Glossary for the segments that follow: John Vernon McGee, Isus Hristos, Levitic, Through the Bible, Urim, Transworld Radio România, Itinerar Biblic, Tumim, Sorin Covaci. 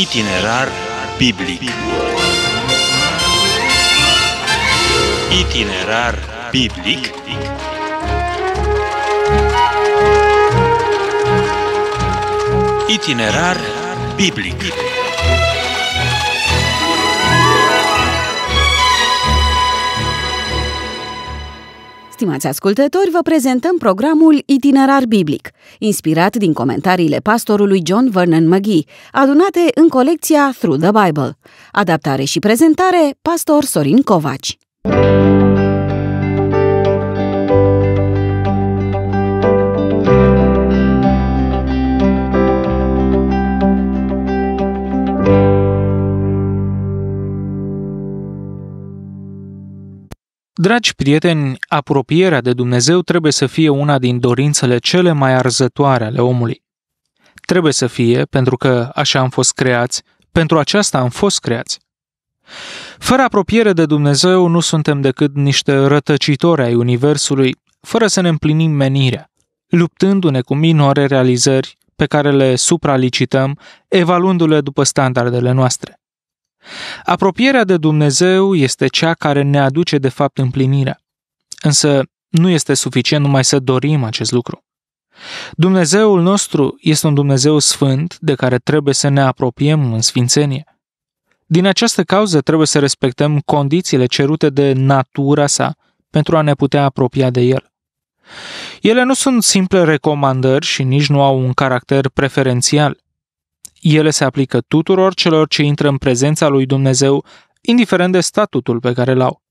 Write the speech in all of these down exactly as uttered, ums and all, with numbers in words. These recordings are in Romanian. Itinerar Biblic. Itinerar Biblic Itinerar Biblic Stimați ascultători, vă prezentăm programul Itinerar Biblic, inspirat din comentariile pastorului John Vernon McGee, adunate în colecția Through the Bible. Adaptare și prezentare, pastor Sorin Covaci. Dragi prieteni, apropierea de Dumnezeu trebuie să fie una din dorințele cele mai arzătoare ale omului. Trebuie să fie, pentru că așa am fost creați, pentru aceasta am fost creați. Fără apropiere de Dumnezeu nu suntem decât niște rătăcitori ai Universului, fără să ne împlinim menirea, luptându-ne cu minore realizări pe care le supralicităm, evaluându-le după standardele noastre. Apropierea de Dumnezeu este cea care ne aduce de fapt împlinirea, însă nu este suficient numai să dorim acest lucru. Dumnezeul nostru este un Dumnezeu sfânt de care trebuie să ne apropiem în sfințenie. Din această cauză trebuie să respectăm condițiile cerute de natura sa pentru a ne putea apropia de el. Ele nu sunt simple recomandări și nici nu au un caracter preferențial. Ele se aplică tuturor celor ce intră în prezența lui Dumnezeu, indiferent de statutul pe care l-au.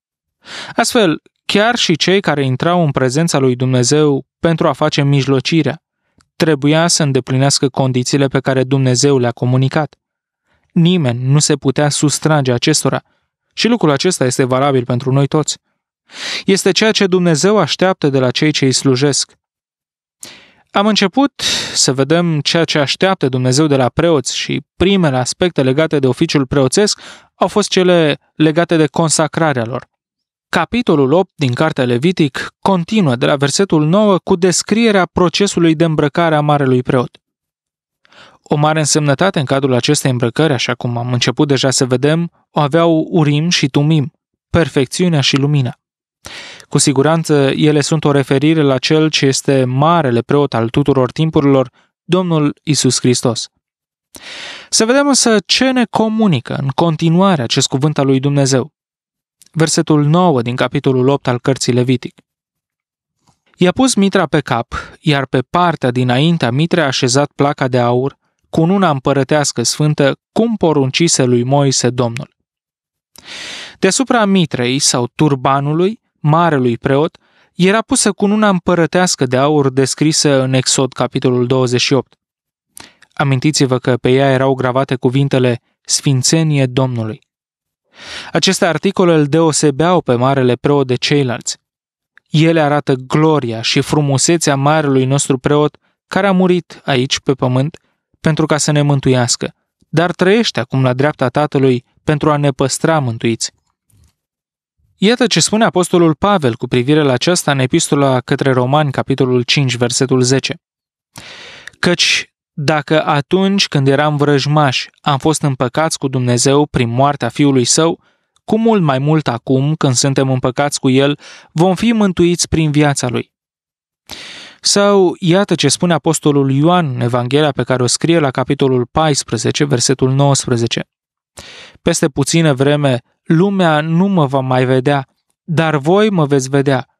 Astfel, chiar și cei care intrau în prezența lui Dumnezeu pentru a face mijlocirea, trebuia să îndeplinească condițiile pe care Dumnezeu le-a comunicat. Nimeni nu se putea sustrage acestora și lucrul acesta este valabil pentru noi toți. Este ceea ce Dumnezeu așteaptă de la cei ce îi slujesc. Am început să vedem ceea ce așteaptă Dumnezeu de la preoți și primele aspecte legate de oficiul preoțesc au fost cele legate de consacrarea lor. Capitolul opt din cartea Levitic continuă de la versetul nouă cu descrierea procesului de îmbrăcare a marelui preot. O mare însemnătate în cadrul acestei îmbrăcări, așa cum am început deja să vedem, o aveau Urim și Tumim, perfecțiunea și lumina. Cu siguranță, ele sunt o referire la cel ce este marele preot al tuturor timpurilor, Domnul Isus Hristos. Să vedem însă ce ne comunică în continuare acest cuvânt al lui Dumnezeu. Versetul nouă din capitolul opt al cărții Levitic. I-a pus mitra pe cap, iar pe partea dinaintea mitrei a așezat placa de aur, cu cununa împărătească sfântă, cum poruncise lui Moise Domnul. Deasupra mitrei sau turbanului, marelui preot, era pusă cununa împărătească de aur descrisă în Exod, capitolul douăzeci și opt. Amintiți-vă că pe ea erau gravate cuvintele Sfințenie Domnului. Aceste articole îl deosebeau pe marele preot de ceilalți. Ele arată gloria și frumusețea marelui nostru preot care a murit aici pe pământ pentru ca să ne mântuiască, dar trăiește acum la dreapta Tatălui pentru a ne păstra mântuiți. Iată ce spune apostolul Pavel cu privire la aceasta în epistola către Romani, capitolul cinci, versetul zece. Căci dacă atunci când eram vrăjmași am fost împăcați cu Dumnezeu prin moartea Fiului Său, cu mult mai mult acum, când suntem împăcați cu El, vom fi mântuiți prin viața Lui. Sau iată ce spune apostolul Ioan în Evanghelia pe care o scrie la capitolul paisprezece, versetul nouăsprezece. Peste puțină vreme, lumea nu mă va mai vedea, dar voi mă veți vedea,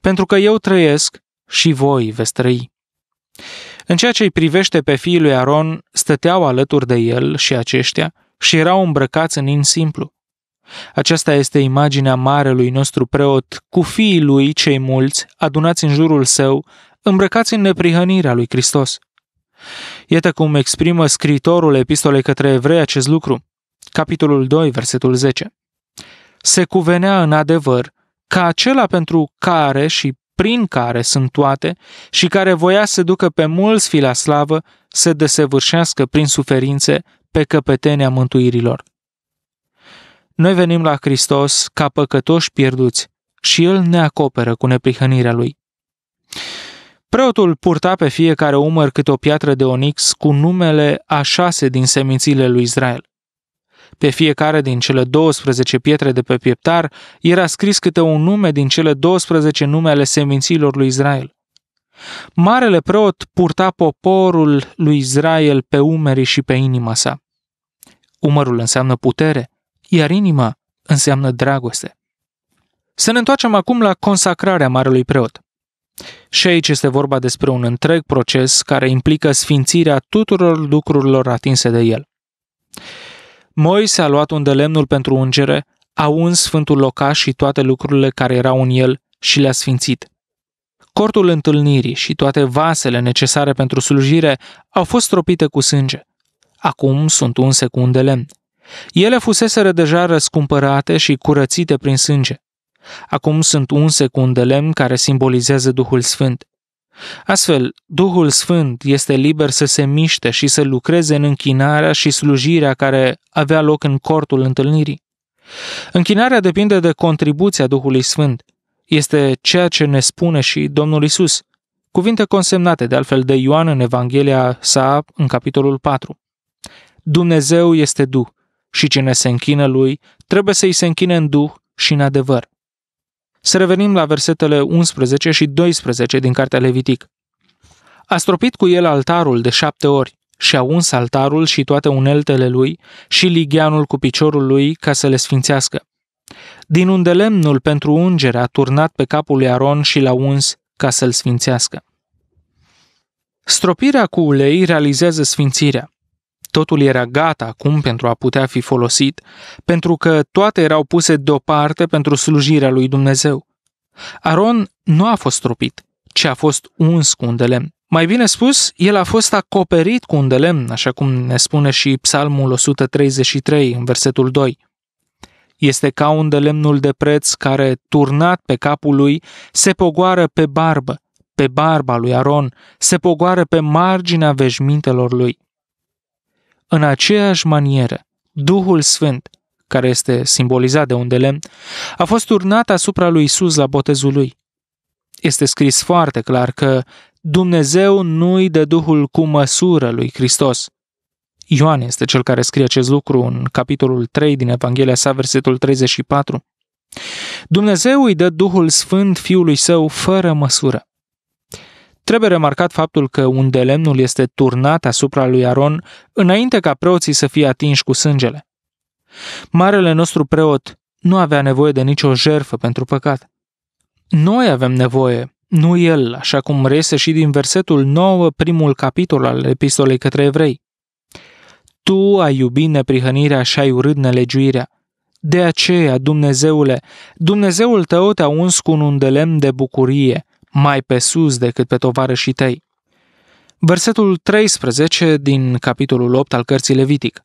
pentru că eu trăiesc și voi veți trăi. În ceea ce îi privește pe fiii lui Aron, stăteau alături de el și aceștia și erau îmbrăcați în in simplu. Aceasta este imaginea marelui nostru preot cu fiii lui cei mulți adunați în jurul său, îmbrăcați în neprihănirea lui Hristos. Iată cum exprimă scriitorul epistolei către evrei acest lucru, capitolul doi, versetul zece. Se cuvenea în adevăr ca acela pentru care și prin care sunt toate și care voia să ducă pe mulți fi la slavă să desăvârșească prin suferințe pe căpetenia mântuirilor. Noi venim la Hristos ca păcătoși pierduți și El ne acoperă cu neprihănirea Lui. Preotul purta pe fiecare umăr câte o piatră de onix cu numele a șase din semințiile lui Israel. Pe fiecare din cele douăsprezece pietre de pe pieptar era scris câte un nume din cele douăsprezece nume ale seminților lui Israel. Marele preot purta poporul lui Israel pe umerii și pe inima sa. Umărul înseamnă putere, iar inima înseamnă dragoste. Să ne întoarcem acum la consacrarea marelui preot. Și aici este vorba despre un întreg proces care implică sfințirea tuturor lucrurilor atinse de el. Moise a luat unde lemnul pentru ungere, a uns sfântul locaș și toate lucrurile care erau în el și le-a sfințit. Cortul întâlnirii și toate vasele necesare pentru slujire au fost stropite cu sânge. Acum sunt unse cu un de lemn. Ele fuseseră deja răscumpărate și curățite prin sânge. Acum sunt unse cu un de lemn care simbolizează Duhul Sfânt. Astfel, Duhul Sfânt este liber să se miște și să lucreze în închinarea și slujirea care avea loc în cortul întâlnirii. Închinarea depinde de contribuția Duhului Sfânt. Este ceea ce ne spune și Domnul Isus, cuvinte consemnate de altfel de Ioan în Evanghelia sa în capitolul patru. Dumnezeu este Duh și cine se închină Lui trebuie să-i se închine în Duh și în adevăr. Să revenim la versetele unsprezece și doisprezece din Cartea Levitic. A stropit cu el altarul de șapte ori și a uns altarul și toate uneltele lui și ligheanul cu piciorul lui ca să le sfințească. Din unde lemnul pentru ungere a turnat pe capul lui Aron și l-a uns ca să-l sfințească. Stropirea cu ulei realizează sfințirea. Totul era gata acum pentru a putea fi folosit, pentru că toate erau puse deoparte pentru slujirea lui Dumnezeu. Aron nu a fost stropit, ci a fost uns cu un de lemn. Mai bine spus, el a fost acoperit cu un de lemn, așa cum ne spune și Psalmul o sută treizeci și trei, în versetul doi. Este ca un de lemnul de preț care, turnat pe capul lui, se pogoară pe barbă, pe barba lui Aron, se pogoară pe marginea veșmintelor lui. În aceeași manieră, Duhul Sfânt, care este simbolizat de un de lemn, a fost turnat asupra lui Isus la botezul lui. Este scris foarte clar că Dumnezeu nu-i dă Duhul cu măsură lui Hristos. Ioan este cel care scrie acest lucru în capitolul trei din Evanghelia sa, versetul treizeci și patru. Dumnezeu îi dă Duhul Sfânt Fiului Său fără măsură. Trebuie remarcat faptul că undelemnul este turnat asupra lui Aron înainte ca preoții să fie atinși cu sângele. Marele nostru preot nu avea nevoie de nicio jertfă pentru păcat. Noi avem nevoie, nu el, așa cum reiese și din versetul nouă, primul capitol al epistolei către evrei. Tu ai iubit neprihănirea și ai urât nelegiuirea. De aceea, Dumnezeule, Dumnezeul tău te-a uns cu un undelemn de bucurie, mai pe sus decât pe tovarășii tăi. Versetul treisprezece din capitolul opt al cărții Levitic.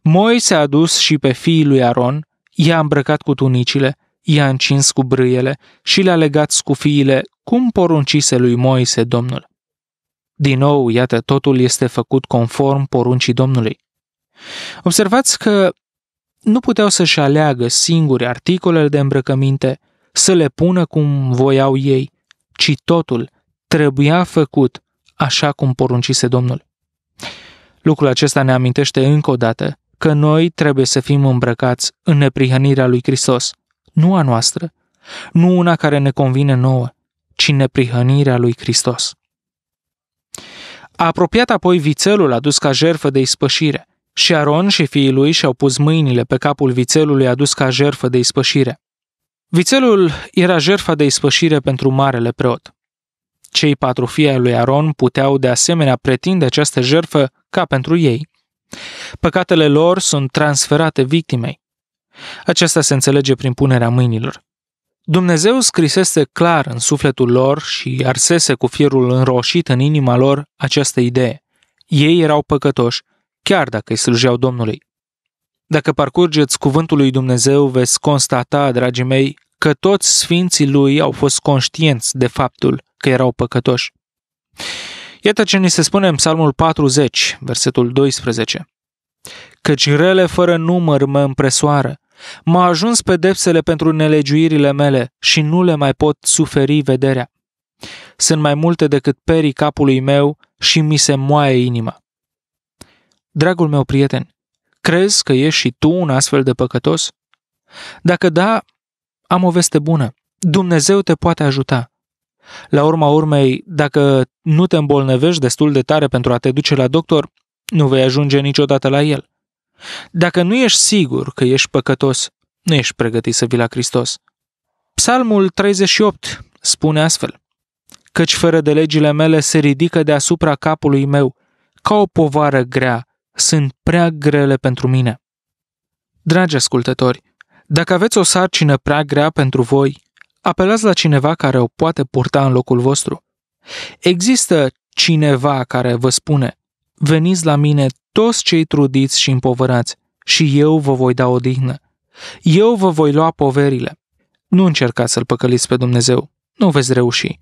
Moise a dus și pe fiii lui Aron, i-a îmbrăcat cu tunicile, i-a încins cu brâiele și le-a legat scufiile, cum poruncise lui Moise Domnul. Din nou, iată, totul este făcut conform poruncii Domnului. Observați că nu puteau să-și aleagă singuri articolele de îmbrăcăminte, să le pună cum voiau ei, ci totul trebuia făcut așa cum poruncise Domnul. Lucrul acesta ne amintește încă o dată că noi trebuie să fim îmbrăcați în neprihănirea lui Hristos, nu a noastră, nu una care ne convine nouă, ci neprihănirea lui Hristos. A apropiat apoi vițelul adus ca jertfă de ispășire și Aron și fiii lui și-au pus mâinile pe capul vițelului adus ca jertfă de ispășire. Vițelul era jertfa de ispășire pentru marele preot. Cei patru fii ai lui Aron puteau de asemenea pretinde această jertfă ca pentru ei. Păcatele lor sunt transferate victimei. Aceasta se înțelege prin punerea mâinilor. Dumnezeu scrisese clar în sufletul lor și arsese cu fierul înroșit în inima lor această idee. Ei erau păcătoși, chiar dacă îi slujeau Domnului. Dacă parcurgeți cuvântul lui Dumnezeu, veți constata, dragii mei, că toți sfinții lui au fost conștienți de faptul că erau păcătoși. Iată ce ni se spune în Psalmul patruzeci, versetul doisprezece. Căci rele fără număr mă împresoară, m-a ajuns pedepsele pentru nelegiuirile mele și nu le mai pot suferi vederea. Sunt mai multe decât perii capului meu și mi se moaie inima. Dragul meu prieten, crezi că ești și tu un astfel de păcătos? Dacă da, am o veste bună. Dumnezeu te poate ajuta. La urma urmei, dacă nu te îmbolnăvești destul de tare pentru a te duce la doctor, nu vei ajunge niciodată la el. Dacă nu ești sigur că ești păcătos, nu ești pregătit să vii la Hristos. Psalmul treizeci și opt spune astfel: căci fără de legile mele se ridică deasupra capului meu, ca o povară grea, sunt prea grele pentru mine. Dragi ascultători, dacă aveți o sarcină prea grea pentru voi, apelați la cineva care o poate purta în locul vostru. Există cineva care vă spune: veniți la mine toți cei trudiți și împovărați și eu vă voi da odihnă. Eu vă voi lua poverile. Nu încercați să-L păcăliți pe Dumnezeu, nu veți reuși.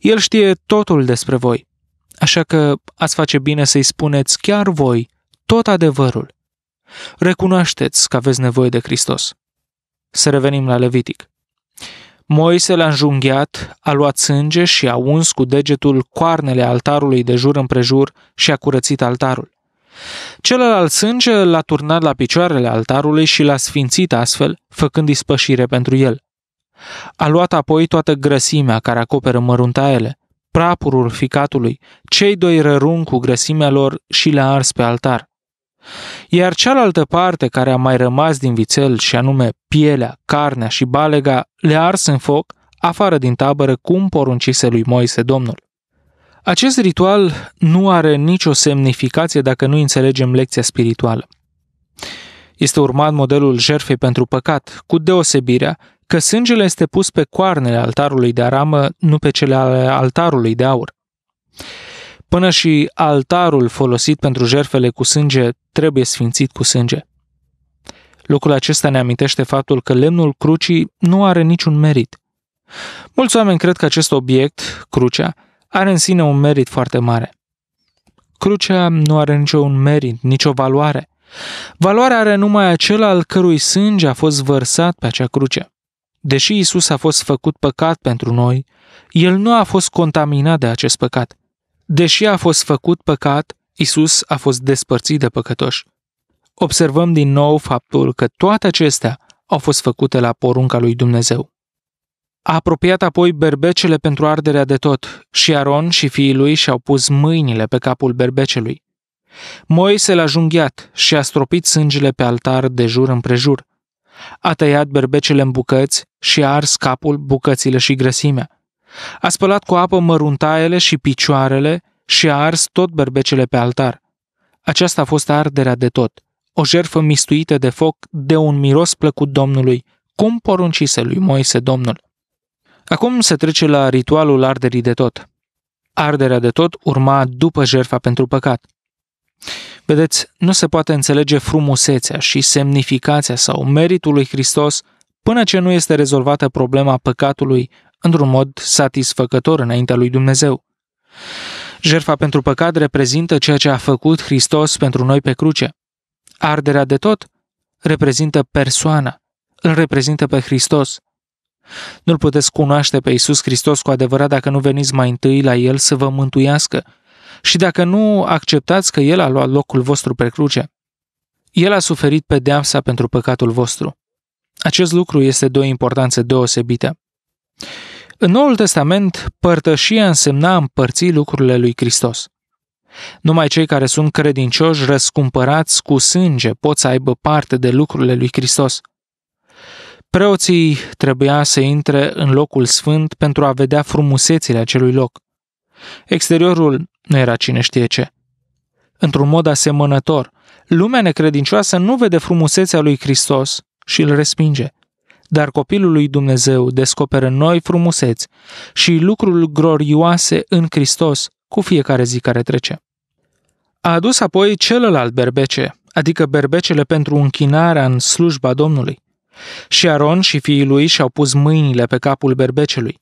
El știe totul despre voi, așa că ați face bine să-i spuneți chiar voi tot adevărul. Recunoașteți că aveți nevoie de Hristos. Să revenim la Levitic. Moise l-a înjunghiat, a luat sânge și a uns cu degetul coarnele altarului de jur împrejur și a curățit altarul. Celălalt sânge l-a turnat la picioarele altarului și l-a sfințit astfel, făcând ispășire pentru el. A luat apoi toată grăsimea care acoperă măruntaiele, prapurul ficatului, cei doi răruni cu grăsimea lor și le-a ars pe altar. Iar cealaltă parte care a mai rămas din vițel, și anume pielea, carnea și balega, le-a ars în foc, afară din tabără, cum poruncise lui Moise Domnul. Acest ritual nu are nicio semnificație dacă nu înțelegem lecția spirituală. Este urmat modelul jertfei pentru păcat, cu deosebirea că sângele este pus pe coarnele altarului de aramă, nu pe cele ale altarului de aur. Până și altarul folosit pentru jertfele cu sânge trebuie sfințit cu sânge. Lucrul acesta ne amintește faptul că lemnul crucii nu are niciun merit. Mulți oameni cred că acest obiect, crucea, are în sine un merit foarte mare. Crucea nu are niciun merit, nicio valoare. Valoarea are numai acela al cărui sânge a fost vărsat pe acea cruce. Deși Iisus a fost făcut păcat pentru noi, El nu a fost contaminat de acest păcat. Deși a fost făcut păcat, Iisus a fost despărțit de păcătoși. Observăm din nou faptul că toate acestea au fost făcute la porunca lui Dumnezeu. A apropiat apoi berbecele pentru arderea de tot și Aron și fiii lui și-au pus mâinile pe capul berbecelui. Moise l-a junghiat și a stropit sângele pe altar de jur împrejur. A tăiat berbecele în bucăți și a ars capul, bucățile și grăsimea. A spălat cu apă măruntaiele și picioarele și a ars tot berbecele pe altar. Aceasta a fost arderea de tot, o jertfă mistuită de foc de un miros plăcut Domnului, cum poruncise lui Moise Domnul. Acum se trece la ritualul arderii de tot. Arderea de tot urma după jertfa pentru păcat. Vedeți, nu se poate înțelege frumusețea și semnificația sau meritul lui Hristos până ce nu este rezolvată problema păcatului într-un mod satisfăcător înaintea lui Dumnezeu. Jertfa pentru păcat reprezintă ceea ce a făcut Hristos pentru noi pe cruce. Arderea de tot reprezintă persoana, îl reprezintă pe Hristos. Nu-L puteți cunoaște pe Iisus Hristos cu adevărat dacă nu veniți mai întâi la El să vă mântuiască și dacă nu acceptați că El a luat locul vostru pe cruce. El a suferit pedeapsa pentru păcatul vostru. Acest lucru este de o importanță deosebită. În Noul Testament, părtășia însemna împărți lucrurile lui Hristos. Numai cei care sunt credincioși răscumpărați cu sânge pot să aibă parte de lucrurile lui Hristos. Preoții trebuia să intre în locul sfânt pentru a vedea frumusețile acelui loc. Exteriorul nu era cine știe ce. Într-un mod asemănător, lumea necredincioasă nu vede frumusețea lui Hristos și îl respinge. Dar copilul lui Dumnezeu descoperă noi frumuseți și lucruri glorioase în Hristos cu fiecare zi care trece. A adus apoi celălalt berbece, adică berbecele pentru închinarea în slujba Domnului. Și Aron și fiii lui și-au pus mâinile pe capul berbecelui.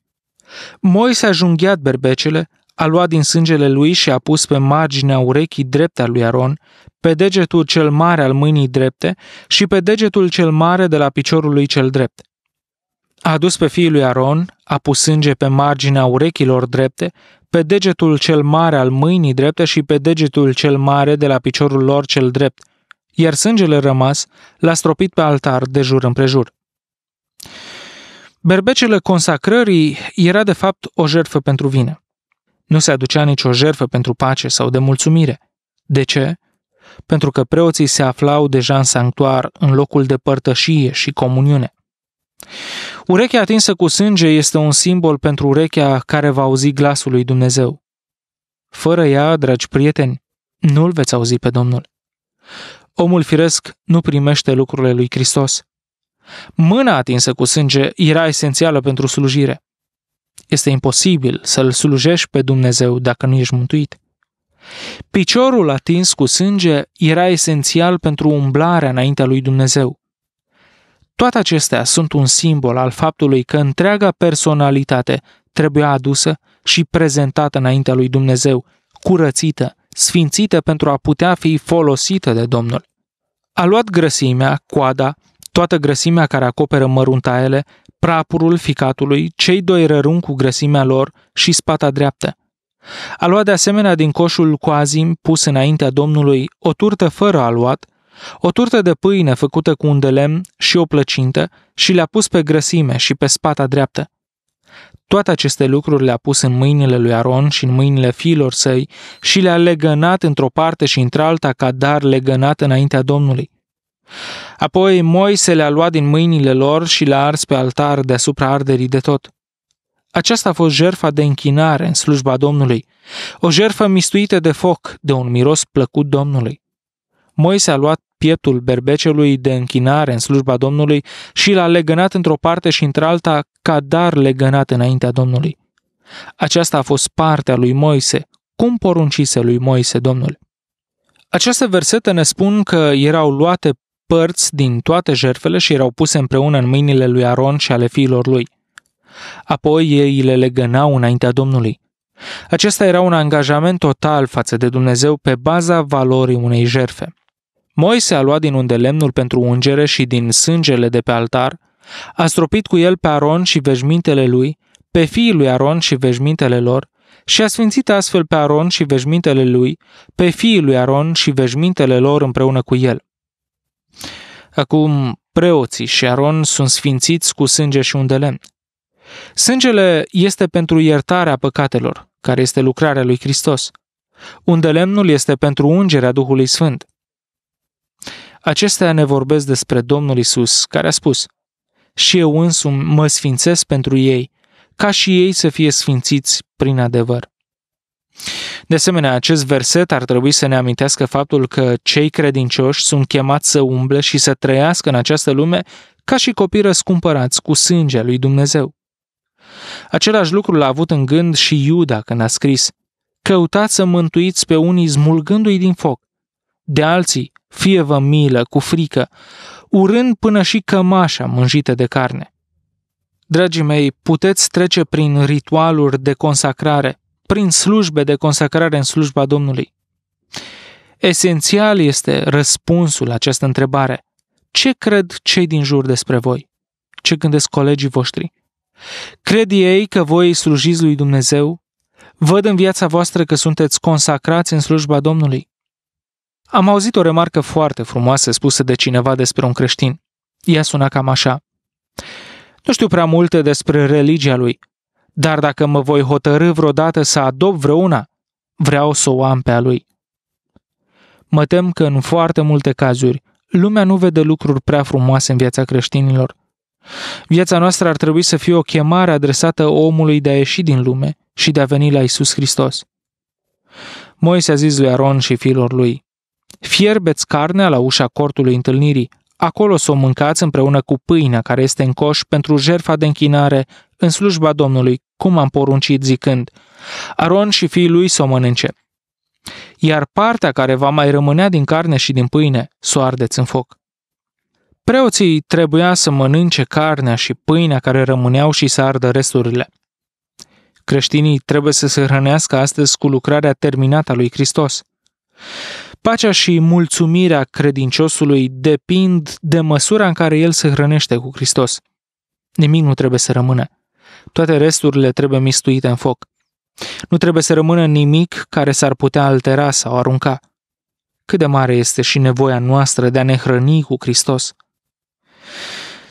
Moise a junghiat berbecele, a luat din sângele lui și a pus pe marginea urechii drepte a lui Aron, pe degetul cel mare al mâinii drepte și pe degetul cel mare de la piciorul lui cel drept. A adus pe fiul lui Aron, a pus sânge pe marginea urechilor drepte, pe degetul cel mare al mâinii drepte și pe degetul cel mare de la piciorul lor cel drept, iar sângele rămas l-a stropit pe altar de jur împrejur. Berbecele consacrării era de fapt o jertfă pentru vină. Nu se aducea nicio jertfă pentru pace sau de mulțumire. De ce? Pentru că preoții se aflau deja în sanctuar, în locul de părtășie și comuniune. Urechea atinsă cu sânge este un simbol pentru urechea care va auzi glasul lui Dumnezeu. Fără ea, dragi prieteni, nu-L veți auzi pe Domnul. Omul firesc nu primește lucrurile lui Hristos. Mâna atinsă cu sânge era esențială pentru slujire. Este imposibil să-L slujești pe Dumnezeu dacă nu ești mântuit. Piciorul atins cu sânge era esențial pentru umblarea înaintea lui Dumnezeu. Toate acestea sunt un simbol al faptului că întreaga personalitate trebuia adusă și prezentată înaintea lui Dumnezeu, curățită, sfințită pentru a putea fi folosită de Domnul. A luat grăsimea, coada, toată grăsimea care acoperă măruntaiele, prapurul ficatului, cei doi răruni cu grăsimea lor și spata dreaptă. A luat de asemenea din coșul cu azim pus înaintea Domnului o turtă fără aluat, o turtă de pâine făcută cu un de lemn și o plăcintă și le-a pus pe grăsime și pe spata dreaptă. Toate aceste lucruri le-a pus în mâinile lui Aron și în mâinile fiilor săi și le-a legănat într-o parte și într-alta ca dar legănat înaintea Domnului. Apoi Moise le-a luat din mâinile lor și le-a ars pe altar deasupra arderii de tot. Aceasta a fost jertfa de închinare în slujba Domnului, o jertfă mistuită de foc, de un miros plăcut Domnului. Moise a luat pieptul berbecelui de închinare în slujba Domnului și l-a legănat într-o parte și într-alta ca dar legănat înaintea Domnului. Aceasta a fost partea lui Moise, cum poruncise lui Moise Domnul. Aceste versete ne spun că erau luate părți din toate jertfele și erau puse împreună în mâinile lui Aron și ale fiilor lui. Apoi ei le legănau înaintea Domnului. Acesta era un angajament total față de Dumnezeu pe baza valorii unei jertfe. Moise a luat din unde lemnul pentru ungere și din sângele de pe altar, a stropit cu el pe Aron și veșmintele lui, pe fiii lui Aron și veșmintele lor, și a sfințit astfel pe Aron și veșmintele lui, pe fiii lui Aron și veșmintele lor împreună cu el. Acum, preoții și Aron sunt sfințiți cu sânge și un de lemn. Sângele este pentru iertarea păcatelor, care este lucrarea lui Hristos. Undelemnul este pentru ungerea Duhului Sfânt. Acestea ne vorbesc despre Domnul Isus, care a spus: și eu însumi mă sfințesc pentru ei, ca și ei să fie sfințiți prin adevăr. De asemenea, acest verset ar trebui să ne amintească faptul că cei credincioși sunt chemați să umble și să trăiască în această lume ca și copii răscumpărați cu sângele lui Dumnezeu. Același lucru l-a avut în gând și Iuda când a scris: căutați să mântuiți pe unii smulgându-i din foc, de alții fie-vă milă cu frică, urând până și cămașa mânjită de carne. Dragii mei, puteți trece prin ritualuri de consacrare, prin slujbe de consacrare în slujba Domnului. Esențial este răspunsul la această întrebare: ce cred cei din jur despre voi? Ce gândesc colegii voștri? Cred ei că voi slujiți lui Dumnezeu? Văd în viața voastră că sunteți consacrați în slujba Domnului? Am auzit o remarcă foarte frumoasă spusă de cineva despre un creștin. Ea suna cam așa: nu știu prea multe despre religia lui, dar dacă mă voi hotărî vreodată să adopt vreuna, vreau să o am pe a lui. Mă tem că în foarte multe cazuri, lumea nu vede lucruri prea frumoase în viața creștinilor. Viața noastră ar trebui să fie o chemare adresată omului de a ieși din lume și de a veni la Iisus Hristos. Moise a zis lui Aron și fiilor lui: fierbeți carnea la ușa cortului întâlnirii, acolo să o mâncați împreună cu pâinea care este în coș pentru jertfa de închinare în slujba Domnului, cum am poruncit zicând: Aron și fiii lui să o mănânce. Iar partea care va mai rămânea din carne și din pâine să o ardeți în foc. Preoții trebuia să mănânce carnea și pâinea care rămâneau și să ardă resturile. Creștinii trebuie să se hrănească astăzi cu lucrarea terminată a lui Hristos. Pacea și mulțumirea credinciosului depind de măsura în care el se hrănește cu Hristos. Nimic nu trebuie să rămână. Toate resturile trebuie mistuite în foc. Nu trebuie să rămână nimic care s-ar putea altera sau arunca. Cât de mare este și nevoia noastră de a ne hrăni cu Hristos.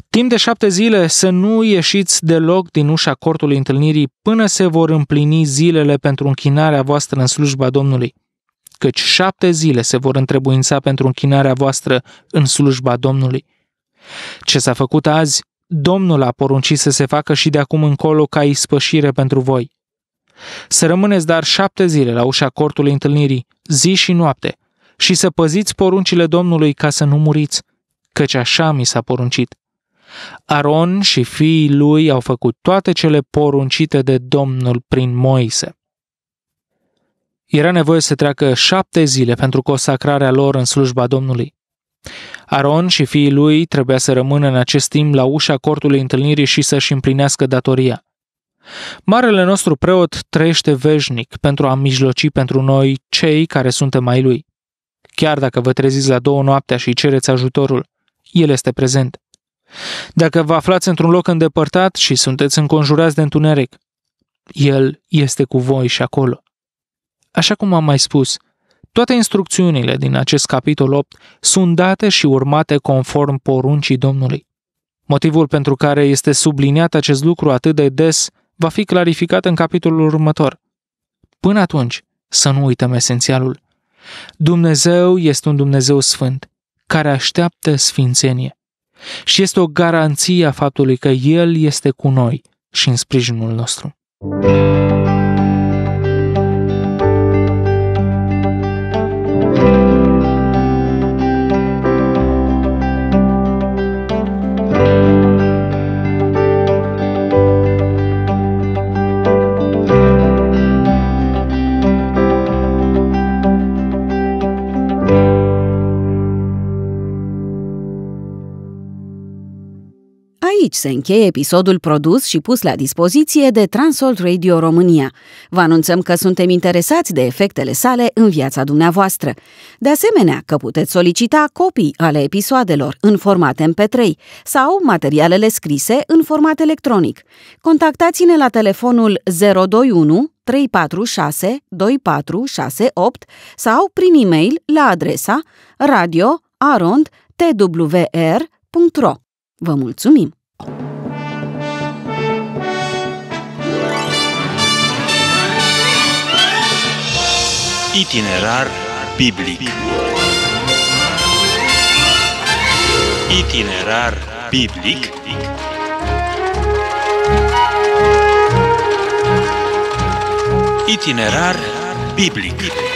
Timp de șapte zile să nu ieșiți deloc din ușa cortului întâlnirii până se vor împlini zilele pentru închinarea voastră în slujba Domnului. Căci șapte zile se vor întrebuința pentru închinarea voastră în slujba Domnului. Ce s-a făcut azi, Domnul a poruncit să se facă și de acum încolo ca ispășire pentru voi. Să rămâneți dar șapte zile la ușa cortului întâlnirii, zi și noapte, și să păziți poruncile Domnului ca să nu muriți, căci așa mi s-a poruncit. Aron și fiii lui au făcut toate cele poruncite de Domnul prin Moise. Era nevoie să treacă șapte zile pentru consacrarea lor în slujba Domnului. Aron și fiii lui trebuia să rămână în acest timp la ușa cortului întâlnirii și să-și împlinească datoria. Marele nostru preot trăiește veșnic pentru a mijloci pentru noi cei care suntem mai lui. Chiar dacă vă treziți la două noaptea și cereți ajutorul, el este prezent. Dacă vă aflați într-un loc îndepărtat și sunteți înconjurați de întuneric, el este cu voi și acolo. Așa cum am mai spus, toate instrucțiunile din acest capitol opt sunt date și urmate conform poruncii Domnului. Motivul pentru care este subliniat acest lucru atât de des va fi clarificat în capitolul următor. Până atunci, să nu uităm esențialul. Dumnezeu este un Dumnezeu sfânt, care așteaptă sfințenie și este o garanție a faptului că El este cu noi și în sprijinul nostru. Aici se încheie episodul produs și pus la dispoziție de Transworld Radio România. Vă anunțăm că suntem interesați de efectele sale în viața dumneavoastră. De asemenea, că puteți solicita copii ale episoadelor în format M P trei sau materialele scrise în format electronic. Contactați-ne la telefonul zero doi unu trei patru șase doi patru șase opt sau prin e-mail la adresa radio arond t w r punct r o. Vă mulțumim! Itinerar biblic. Itinerar biblic Itinerar biblic